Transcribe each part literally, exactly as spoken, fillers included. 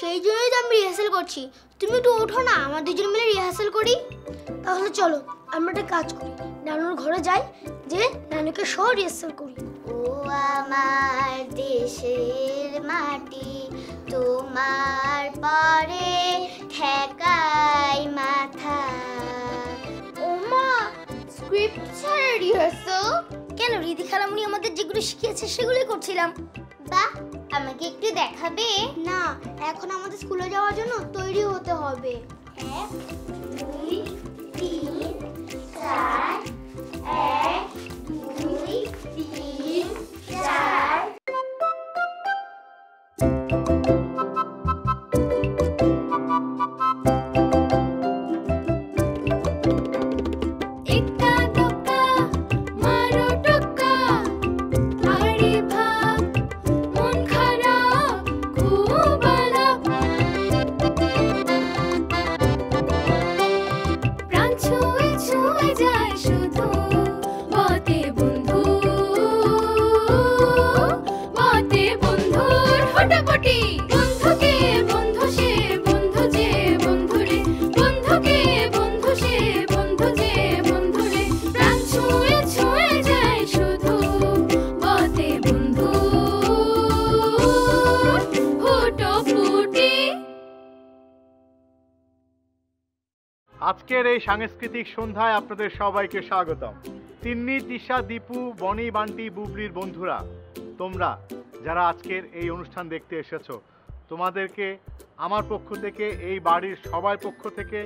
সেই জন্যই তো আমি রিহার্সাল করছি। তুমি তো ওঠো না, আমরা দুজন মিলে রিহার্সাল করি। তাহলে চলো আমরা একটা কাজ করি, নানুর ঘরে যাই, যে নানুকে সব রিহার্সাল করি। ও আমার দেশের মাটি তোমার পরে ঠেকাই মাথা। ওমা, স্ক্রিপ্ট ছাড়া রিহার্সাল কেন? রীতি খালামুনি আমাদের যেগুলো শিখিয়েছে সেগুলোই করছিলাম। বাহ, আমাকে একটু দেখাবে? না, এখন আমাদের স্কুলে যাওয়ার জন্য তৈরি হতে হবে। এক দুই তিন চার, এক দুই তিন চার। আজকের এই সাংস্কৃতিক সন্ধ্যায় আপনাদের সবাইকে স্বাগতম। তিন্নি, তিশা, দীপু, বনি, বান্টি, বুবলির বন্ধুরা, তোমরা যারা আজকের এই অনুষ্ঠান দেখতে এসেছো, তোমাদেরকে আমার পক্ষ থেকে, এই বাড়ির সবার পক্ষ থেকে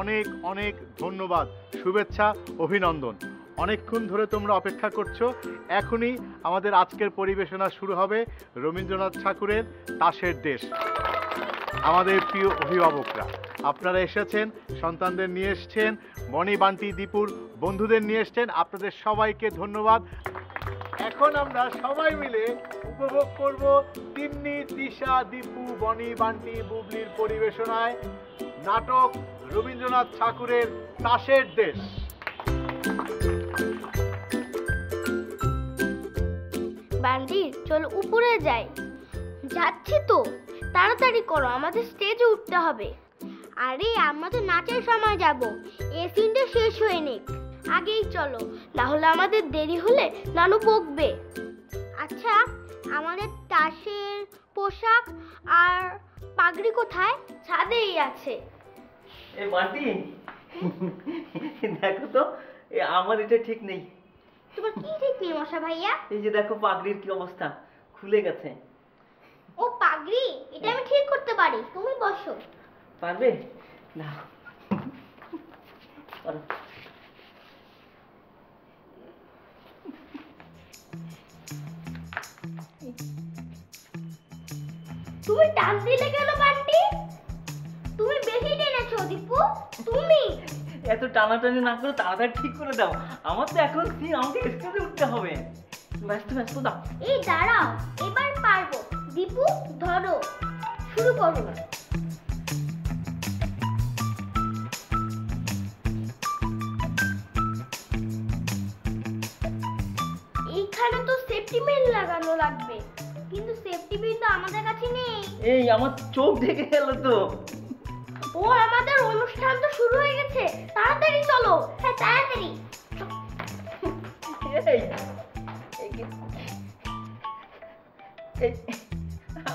অনেক অনেক ধন্যবাদ, শুভেচ্ছা, অভিনন্দন। অনেকক্ষণ ধরে তোমরা অপেক্ষা করছো, এখনই আমাদের আজকের পরিবেশনা শুরু হবে রবীন্দ্রনাথ ঠাকুরের তাসের দেশ। আমাদের প্রিয় অভিভাবকরা, আপনারা এসেছেন, সন্তানদের নিয়ে এসেছেন, বনি, বান্টি, দীপুর বন্ধুদের নিয়ে এসেছেন, আপনাদের সবাইকে ধন্যবাদ। এখন আমরা সবাই মিলে উপভোগ করব তিন্নি, তিশা, দীপু, বনি, বান্টি, বুবলির পরিবেশনায় নাটক রবীন্দ্রনাথ ঠাকুরের তাসের দেশ। বান্টি, চল উপরে যাই। যাচ্ছি তো, তাড়াতাড়ি করো, আমাদের স্টেজে উঠতে হবে। আরে আমরা তো নাচের সময় যাব, এই সিনটা শেষ হয়ে নিক, আগেই চলো, না হলে আমাদের দেরি হলে নানু বকবে। আচ্ছা, আমাদের তাসের পোশাক আর পাগড়ি কোথায়? ছাদেই আছে। এ বাটি, দেখো তো, এ আমার এটা ঠিক নেই। তোমার কি ঠিক নেই মশা ভাইয়া? এই যে দেখো পাগড়ির কি অবস্থা, খুলে গেছে। ও পাগড়ি, এটা আমি ঠিক করতে পারি, তুমি বসো। পারবে না? তুমি টান দিলে কেন বান্টি? তুমি বেশি টেনেছো দীপু, তুমি এত টানাটানি না করে তাড়াতাড়ি ঠিক করে দাও। আমার তো এখন সিন, আমাকে স্টেজে উঠতে হবে। ব্যস্ত ব্যস্ত দাও। এই দাঁড়াও, এবার পারবো। দীপু ধরো, শুরু করো। এইখানে তো সেফটি পিন লাগানো লাগবে, কিন্তু সেফটি পিন তো আমাদের কাছে নেই। এই আমার চোখ ঢেকে গেল তো। ও আমাদের অনুষ্ঠান তো শুরু হয়ে গেছে, তাড়াতাড়ি চলো। হ্যাঁ তাড়াতাড়ি।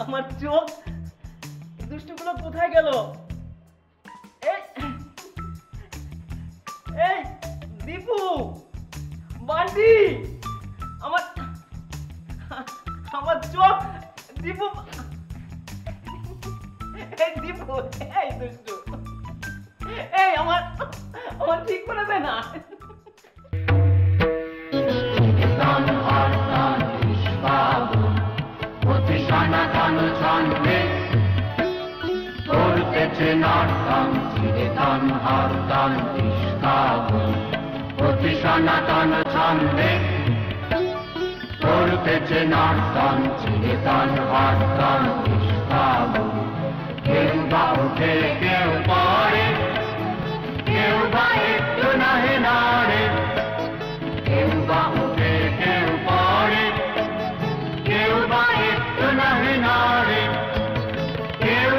আমার চোখ, দুষ্টগুলো কোথায় গেল? এই দীপু, বান্টি, আমার আমার চোখ। দীপু, এই দীপু, এই দুষ্টু, এই আমার আমার ঠিক করে দেয় না। কেউ বা উঠে কেউ পড়ে, কেউ বা একটু নাহে নাড়ে, কেউ বা উঠে কেউ পড়ে, কেউ বা একটু নাহে নাড়ে, কেউ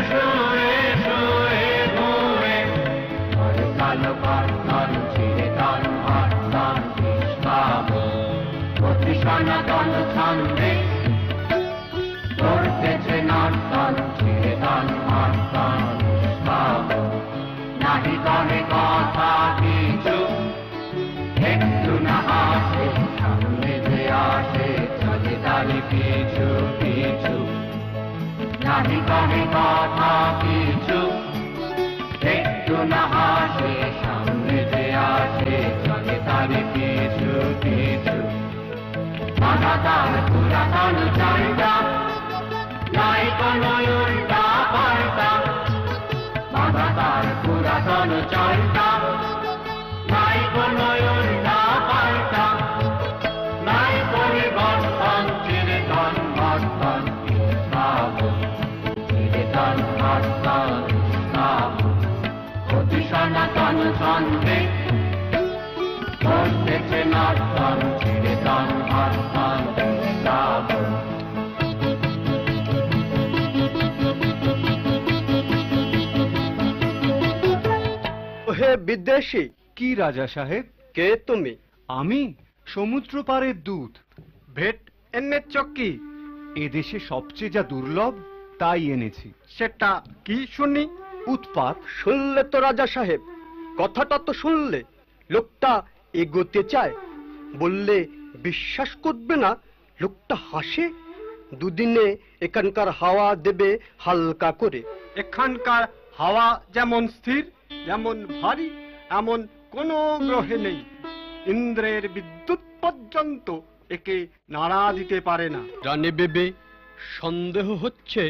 বিদেশে কি রাজা সাহেব? কে তুমি? আমি সমুদ্র পারের দূত ভেট এনে চক্কি। এদেশে সবচেয়ে যা দুর্লভ তাই এনেছি। সেটা কি শুনি? উৎপাত। শুনলে তো রাজা সাহেব, কথাটা তো শুনলে। লোকটা এগোতে চায়, বললে বিশ্বাস করবে না। লোকটা হাসে, দুদিনে এখানকার হাওয়া দেবে হালকা করে। এখানকার হাওয়া যেমন স্থির যেমন ভারী, এমন কোনো গ্রহে নেই। ইন্দ্রের বিদ্যুৎ পর্যন্ত একে নাড়া দিতে পারে না। রানী বেবি, সন্দেহ হচ্ছে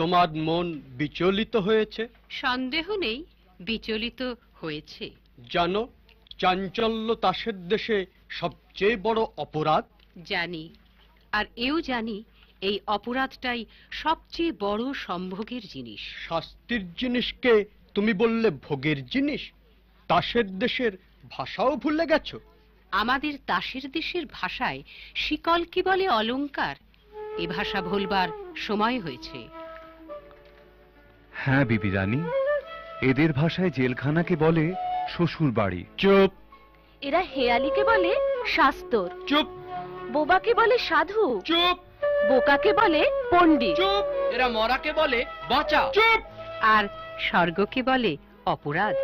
তোমার মন বিচলিত হয়েছে। সন্দেহ নেই, বিচলিত হয়েছে। জানো, চাঞ্চল্য তাসের দেশে সবচেয়ে বড় অপরাধ। জানি, আর এও জানি এই অপরাধটাই সবচেয়ে বড় সম্ভোগের জিনিস। শাস্তির জিনিসকে তুমি বললে ভোগের জিনিস। তাসের দেশের ভাষাও ভুলে গেছো? আমাদের তাসের দেশের ভাষায় শিকল কি বলে অলংকার। এ ভাষা ভুলবার সময় হয়েছে। হ্যাঁ বিবি রানী, এদের ভাষায় জেলখানাকে বলে শ্বশুর বাড়ি। চুপ। এরা হেয়ালিকে বলে শাস্তর। চুপ। বোবাকে বলে সাধু। চুপ। বোকাকে বলে পণ্ডিত। চুপ। এরা মরাকে বলে বাঁচা। চুপ। আর স্বর্গকে বলে অপরাধ।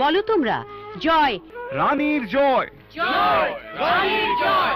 বলো তোমরা, জয় রানীর জয়। জয় রানীর জয়।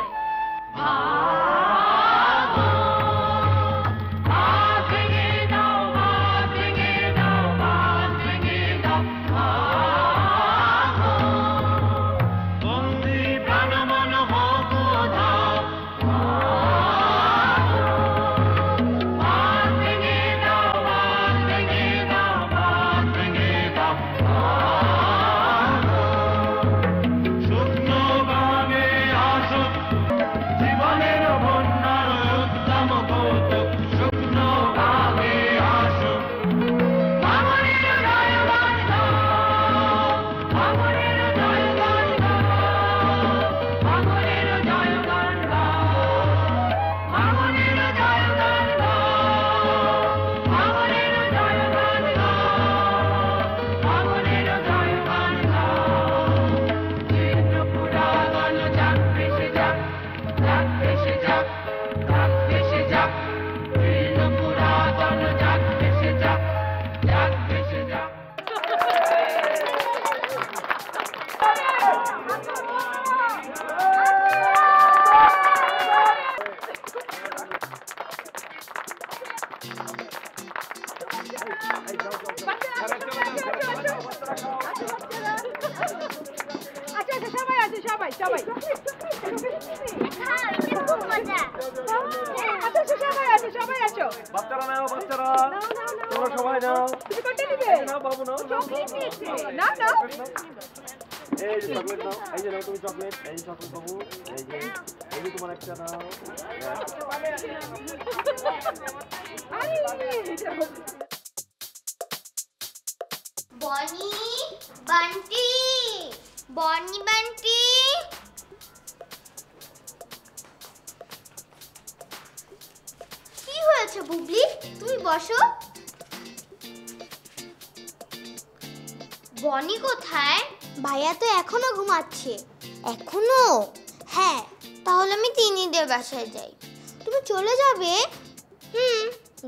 बनी কোথায়? ভাইয়া তো এখনো ঘুমাচ্ছে। এখনো? হ্যাঁ, তাহলে আমি তিনিদের বাসায় যাই। তুমি চলে যাবে? হুম,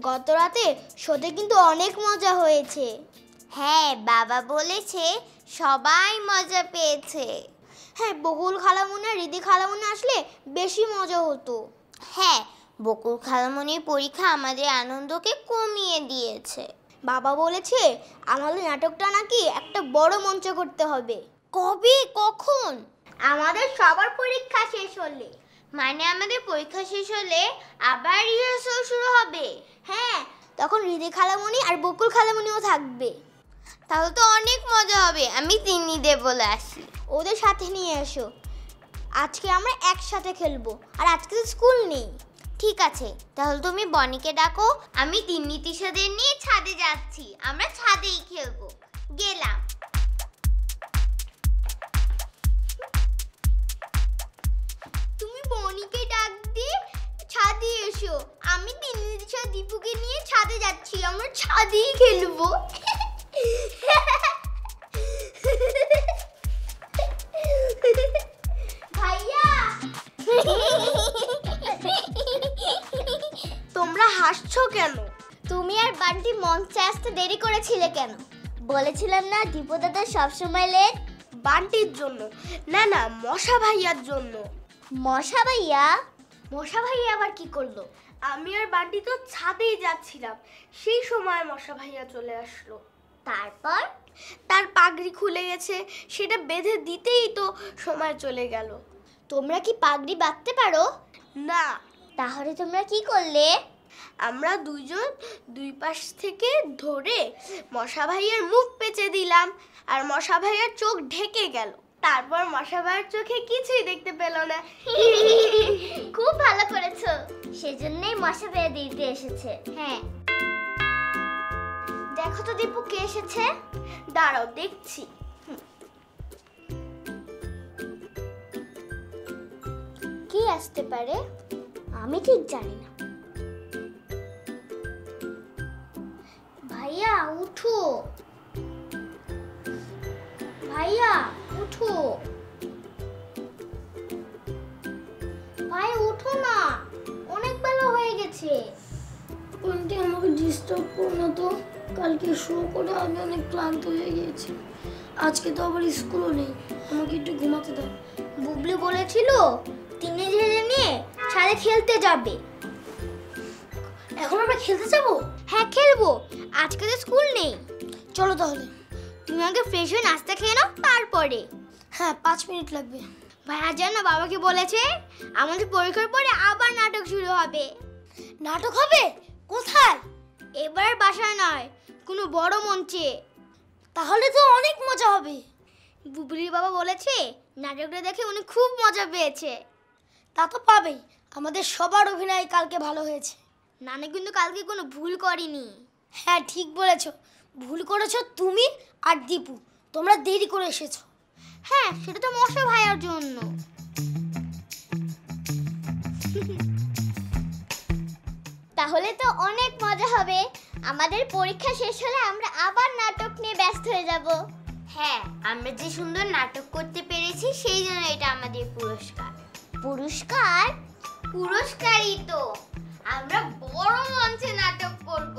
গত রাতে শোতে কিন্তু অনেক মজা হয়েছে। হ্যাঁ, বাবা বলেছে সবাই মজা পেয়েছে। হ্যাঁ, বকুল খালামুনি রিদি খালামুনি আসলে বেশি মজা হতো। হ্যাঁ, বকুল খালামুনির পরীক্ষা আমাদের আনন্দকে কমিয়ে দিয়েছে। বাবা বলেছে আমাদের নাটকটা নাকি একটা বড় মঞ্চে করতে হবে। কবে? কখন? আমাদের সবার পরীক্ষা শেষ হলে। মানে আমাদের পরীক্ষা শেষ হলে আবার রিহার্সাল শুরু হবে। হ্যাঁ, তখন রিদি খালামুনি আর বকুল খালামুনিও থাকবে। তাহলে তো অনেক মজা হবে। আমি তিন্নিদের বলে আসি, ওদের সাথে নিয়ে এসো। আজকে আমরা একসাথে খেলবো, আর আজকে তো স্কুল নেই। ঠিক আছে, তাহলে তুমি বনিকে ডাকো, আমি তিন্নি তিশাদের নিয়ে ছাদে যাচ্ছি। আমরা ছাদেই খেলবো। গেলাম। তুমি বনিকে ডাক দিয়ে ছাদে এসো। আমি তিন্নি তিশা দীপুকে নিয়ে ছাদে যাচ্ছি, আমরা ছাদেই খেলবো। ভাইয়া, তোমরা হাসছো কেন? তুমি আর বান্টি মঞ্চে আসতে দেরি করেছিলে কেন? বলেছিলাম না দীপু দাদা সবসময় লেট। বান্টির জন্য না, না মশা ভাইয়ার জন্য। মশা ভাইয়া? মশা ভাইয়া আবার কি করলো? আমি আর বান্টি তো ছাদেই যাচ্ছিলাম, সেই সময় মশা ভাইয়া চলে আসলো। তারপর তার পাগড়ি খুলে গেছে, সেটা বেঁধে দিতেই তো সময় চলে গেল। তোমরা কি পাগড়ি বাঁধতে পারো না? তাহলে তোমরা কি করলে? আমরা দুজন দুই পাশ থেকে ধরে মশা ভাইয়ের মুখ পেঁচে দিলাম, আর মশা ভাইয়ের চোখ ঢেকে গেল। তারপর মশা ভাইয়ের চোখে কিছুই দেখতে পেল না। খুব ভালো করেছো, সেজন্যই মশা ভাইয়া দিতে এসেছে। হ্যাঁ, দেখো তো দীপু কে এসেছে। দাঁড়াও দেখছি। কি আসতে পারে আমি ঠিক জানি না। ভাইয়া উঠো, ভাইয়া উঠো, ভাই উঠো না, অনেক বেলা হয়ে গেছে। বলতে আমাকে ডিস্টার্ব করো না তো, কালকে শো করে আমি অনেক ক্লান্ত হয়ে গিয়েছি। আজকে তো আবার স্কুলও নেই, আমাকে একটু ঘুমাতে দাও। বুবলি বলেছিল তিনি ঝেড়ে নিয়ে ছাদে খেলতে যাবে। এখন আমরা খেলতে যাব? হ্যাঁ খেলবো, আজকে তো স্কুল নেই। চলো তাহলে, তুমি আগে ফ্রেশ হয়ে নাস্তা খেয়ে নাও, তারপরে। হ্যাঁ, পাঁচ মিনিট লাগবে। ভাইয়া জানো বাবাকে বলেছে আমাদের পরীক্ষার পরে আবার নাটক শুরু হবে। নাটক হবে? কোথায়? এবার বাসায় নয়, কোনো বড় মঞ্চে। তাহলে তো অনেক মজা হবে। বুবলির বাবা বলেছে নাটকটা দেখে উনি খুব মজা পেয়েছে। তা তো পাবেই, আমাদের সবার অভিনয় কালকে ভালো হয়েছে। নানা কিন্তু কালকে কোনো ভুল করিনি। হ্যাঁ ঠিক বলেছ, ভুল করেছো তুমি আর দীপু, তোমরা দেরি করে এসেছো। হ্যাঁ, সেটা তো মশা ভাইয়ার জন্য। তাহলে তো অনেক মজা হবে। আমাদের পরীক্ষা শেষ হলে আমরা আবার নাটক নিয়ে ব্যস্ত হয়ে যাব। হ্যাঁ, আমরা যে সুন্দর নাটক করতে পেরেছি সেই জন্য এটা আমাদের পুরস্কার। পুরস্কার? পুরস্কারই তো। আমরা বড় মঞ্চে নাটক করব,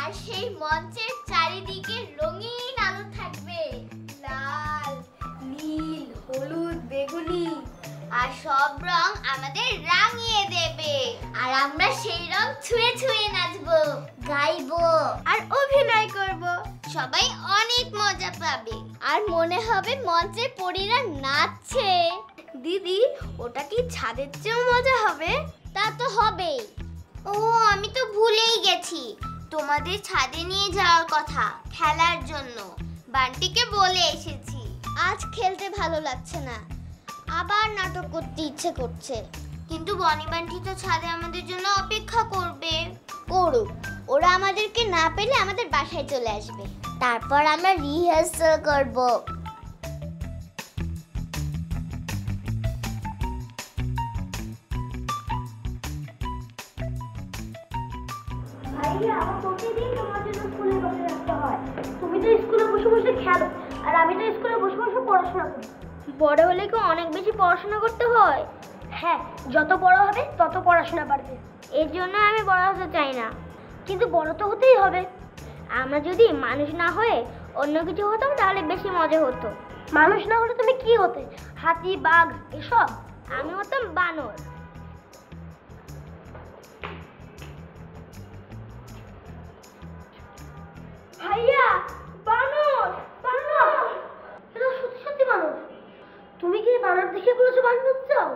আর সেই মঞ্চের চারিদিকে রঙিন আলো থাকবে, লাল, নীল, হলুদ, বেগুনি, আর সব রং আমাদের রাঙিয়ে দেবে। আর আমরা সেই রং ছুঁয়ে ছুঁয়ে নাচবো, গাইবো, আর অভিনয় করব। সবাই অনেক মজা পাবে, আর মনে হবে মঞ্চে পরীরা নাচছে। দিদি, ওটা কি ছাদের চেয়েও মজা হবে? তা তো হবে। ও, আমি তো ভুলেই গেছি তোমাদের ছাদে নিয়ে যাওয়ার কথা, খেলার জন্য। বান্টিকে বলে এসেছি। আজ খেলতে ভালো লাগছে না, আবার নাটক করতে ইচ্ছে করছে। কিন্তু বনি বান্টি তো ছাদে আমাদের জন্য অপেক্ষা করবে। করুক, ওরা আমাদেরকে না পেলে আমাদের বাসায় চলে আসবে, তারপর আমরা রিহার্সাল করব। ভাইয়া, প্রতিদিন তোমার জন্য স্কুলে বসে রাখতে হয়। তুমি তো স্কুলে বসে বসে খেলো, আর পড়াশোনা করি। বড় হলে কি অনেক বেশি পড়াশোনা করতে হয়? হ্যাঁ, যত বড় হবে তত পড়াশোনা বাড়বে। এর জন্য আমি বড় হতে চাই না, কিন্তু বড় তো হতেই হবে। আমরা যদি মানুষ না হয়ে অন্য কিছু হতাম তাহলে বেশি মজা হতো। মানুষ না হলে তুমি কি হতে? হাতি, বাঘ এসব? আমি হতাম বানর। ভাইয়া, বানর বানর এটা সত্যি সত্যি বানর। তুমি কি বানর দেখে বলেছো বানর চাও?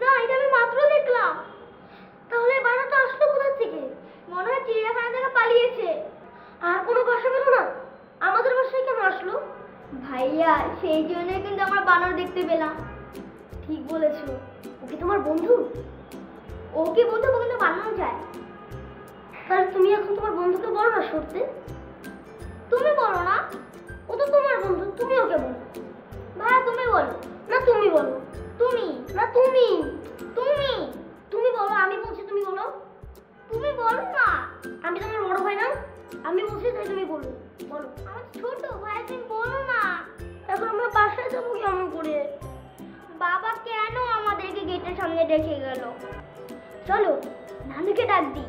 না, এটা আমি মাত্র দেখলাম। তাহলে বানরটা আসলো কোথা থেকে? মনে হয় চিড়িয়াখানা থেকে পালিয়েছে। আর কোনো বাসা পেল না, আমাদের বাসায় কেন আসলো? ভাইয়া, সেই জন্যই কিন্তু আমরা বানর দেখতে পেলাম। ঠিক বলেছো। ওকে তোমার বন্ধু? ওকে বন্ধু, ও কিন্তু বানানো যায়। তাহলে তুমি এখন তোমার বন্ধুকে বলো না সরতে। তুমি বলো না, ও তো তোমার বন্ধু, তুমি ওকে বলো। ভাইয়া তুমি বলো। না তুমি বলো। তুমি। না তুমি। তুমি। তুমি বলো। আমি বলছি তুমি বলো। তুমি বলো না। আমি তোমার বড় ভাই না, আমি বলছি তাই তুমি বলো। বলো। আমার ছোট ভাই, তুমি বলো না। এখন আমরা বাসায় যাবো কেমন করে? বাবা কেন আমাদেরকে গেটের সামনে রেখে গেল? চলো নানুকে ডাক দিই।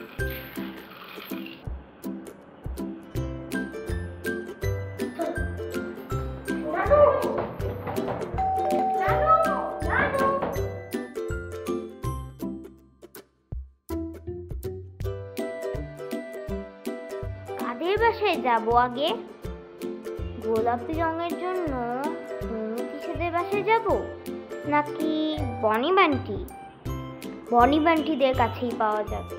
বাসায় যাবো আগে? গোলাপি রঙের জন্য কিসেদের বাসায় যাব? নাকি বনি বান্টি? বনি বান্টিদের কাছেই পাওয়া যাবে।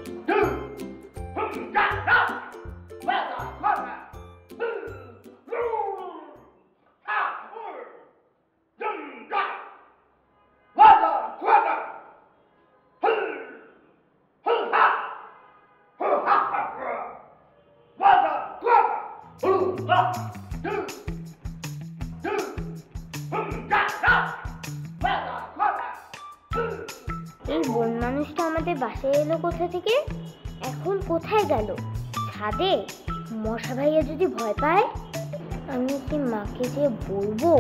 এই বন মানুষটা আমাদের বাসায় এলো কোথা থেকে? এখন কোথায় গেল? ছাদে? মশা ভাইয়া যদি ভয় পায়? আমি কি মাকে যে বলবো?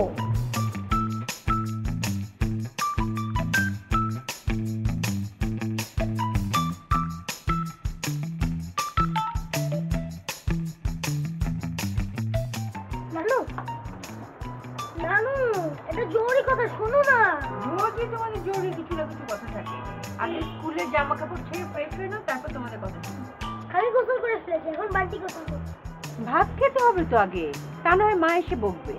ভাত খেতে হবে তো আগে, তা নয় মা এসে বকবে।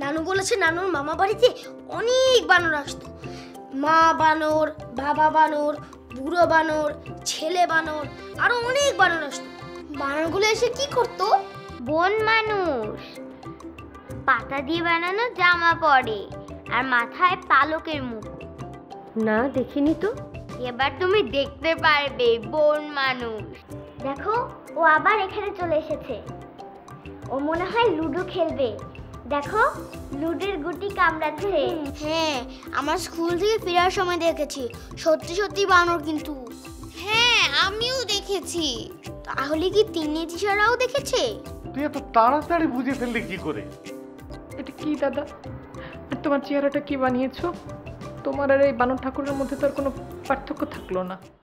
নানু বলেছে নানুর মামা বাড়িতে অনেক বানর আসতো। মা বানর, বাবা বানর, বুড়ো বানর, ছেলে বানর, আরো অনেক বানর আসতো। বানরগুলো এসে কি করতো? বন মানুষ পাতা দিয়ে বানানো জামা পরে আর মাথায় পালকের মুকুট। না দেখিনি তো। এবার তুমি দেখতে পারবে বন মানুষ। দেখো ও আবার এখানে চলে এসেছে। ও মনে হয় লুডো খেলবে। দেখো লুডোর গুটি কামড়াচ্ছে। হ্যাঁ, আমার স্কুল থেকে ফেরার সময় দেখেছি। সত্যি সত্যি বানর কিন্তু। হ্যাঁ আমিও দেখেছি। তাহলে কি তিন্নি দিশারাও দেখেছে? তুই এত তাড়াতাড়ি বুঝে ফেললি কি করে? এটা কি দাদা, আর তোমার চেহারাটা কি বানিয়েছো? তোমার আর এই বানর ঠাকুরের মধ্যে তো আর কোনো পার্থক্য থাকলো না।